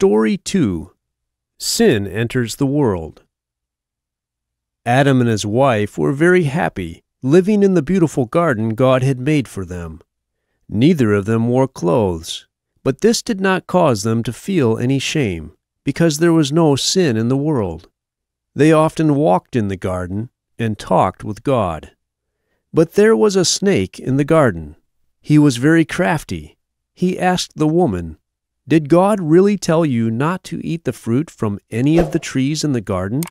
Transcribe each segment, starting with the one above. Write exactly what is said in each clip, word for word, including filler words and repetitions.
Story two. Sin Enters the World. Adam and his wife were very happy, living in the beautiful garden God had made for them. Neither of them wore clothes, but this did not cause them to feel any shame, because there was no sin in the world. They often walked in the garden and talked with God. But there was a snake in the garden. He was very crafty. He asked the woman, "Did God really tell you not to eat the fruit from any of the trees in the garden?"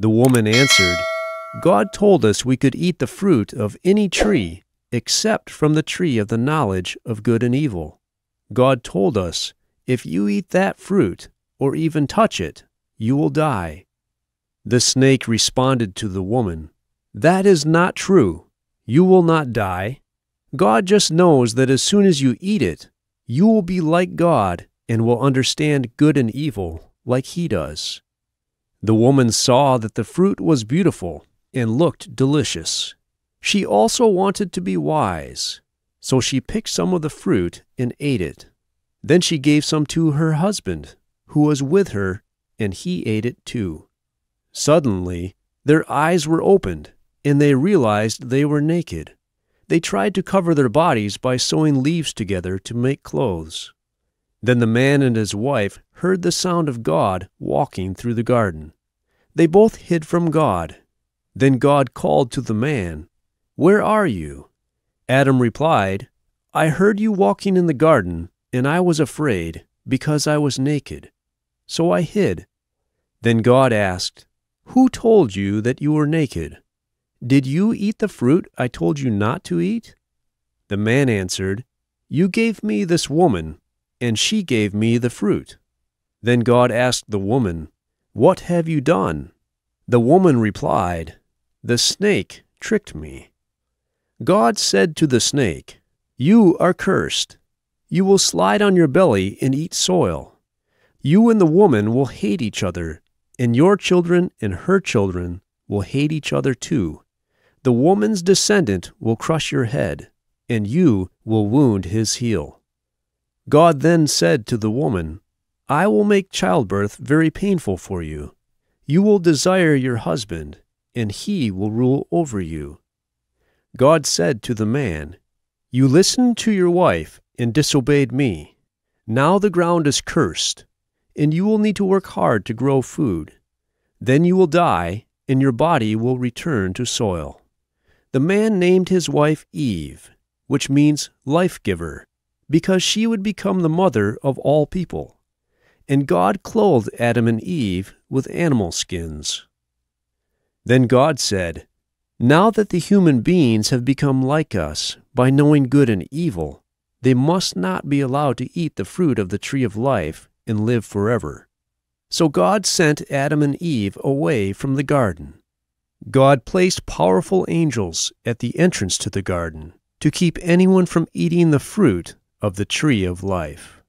The woman answered, "God told us we could eat the fruit of any tree except from the tree of the knowledge of good and evil. God told us, if you eat that fruit or even touch it, you will die." The snake responded to the woman, "That is not true. You will not die. God just knows that as soon as you eat it, you will be like God and will understand good and evil like He does." The woman saw that the fruit was beautiful and looked delicious. She also wanted to be wise, so she picked some of the fruit and ate it. Then she gave some to her husband, who was with her, and he ate it too. Suddenly, their eyes were opened, and they realized they were naked. They tried to cover their bodies by sewing leaves together to make clothes. Then the man and his wife heard the sound of God walking through the garden. They both hid from God. Then God called to the man, "Where are you?" Adam replied, "I heard you walking in the garden, and I was afraid because I was naked, so I hid." Then God asked, "Who told you that you were naked? Did you eat the fruit I told you not to eat?" The man answered, "You gave me this woman, and she gave me the fruit." Then God asked the woman, "What have you done?" The woman replied, "The snake tricked me." God said to the snake, "You are cursed. You will slide on your belly and eat soil. You and the woman will hate each other, and your children and her children will hate each other too. The woman's descendant will crush your head, and you will wound his heel." God then said to the woman, "I will make childbirth very painful for you. You will desire your husband, and he will rule over you." God said to the man, "You listened to your wife and disobeyed me. Now the ground is cursed, and you will need to work hard to grow food. Then you will die, and your body will return to soil." The man named his wife Eve, which means life-giver, because she would become the mother of all people. And God clothed Adam and Eve with animal skins. Then God said, "Now that the human beings have become like us by knowing good and evil, they must not be allowed to eat the fruit of the tree of life and live forever." So God sent Adam and Eve away from the garden. God placed powerful angels at the entrance to the garden to keep anyone from eating the fruit of the tree of life.